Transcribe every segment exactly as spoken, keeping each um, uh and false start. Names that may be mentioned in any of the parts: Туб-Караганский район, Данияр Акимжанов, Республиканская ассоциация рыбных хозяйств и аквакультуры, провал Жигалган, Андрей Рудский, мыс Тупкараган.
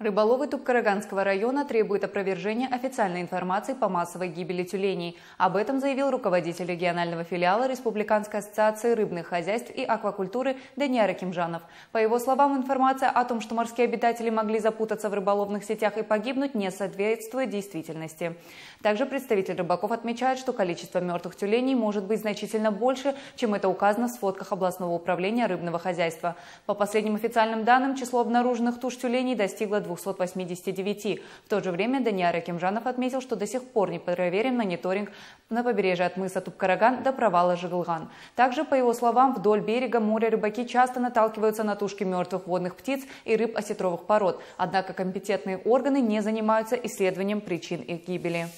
Рыболовы Туб-Караганского района требуют опровержения официальной информации по массовой гибели тюленей. Об этом заявил руководитель регионального филиала Республиканской ассоциации рыбных хозяйств и аквакультуры Данияр Акимжанов. По его словам, информация о том, что морские обитатели могли запутаться в рыболовных сетях и погибнуть, не соответствует действительности. Также представитель рыбаков отмечает, что количество мертвых тюленей может быть значительно больше, чем это указано в сводках областного управления рыбного хозяйства. По последним официальным данным, число обнаруженных туш тюленей достигло двухсот восьмидесяти девяти. В то же время Данияр Акимжанов отметил, что до сих пор не проверен мониторинг на побережье от мыса Тупкараган до провала Жигалган. Также, по его словам, вдоль берега моря рыбаки часто наталкиваются на тушки мертвых водных птиц и рыб осетровых пород. Однако компетентные органы не занимаются исследованием причин их гибели.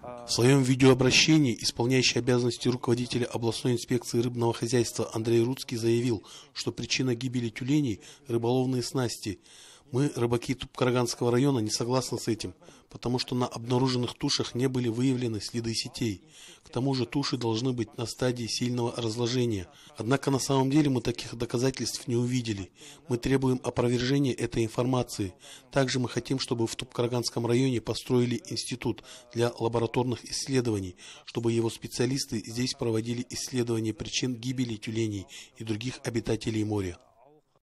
В своем видеообращении исполняющий обязанности руководителя областной инспекции рыбного хозяйства Андрей Рудский заявил, что причина гибели тюленей – рыболовные снасти. Мы, рыбаки Туб-Караганского района, не согласны с этим, потому что на обнаруженных тушах не были выявлены следы сетей. К тому же туши должны быть на стадии сильного разложения. Однако на самом деле мы таких доказательств не увидели. Мы требуем опровержения этой информации. Также мы хотим, чтобы в Туб-Караганском районе построили институт для лабораторных исследований, чтобы его специалисты здесь проводили исследования причин гибели тюленей и других обитателей моря.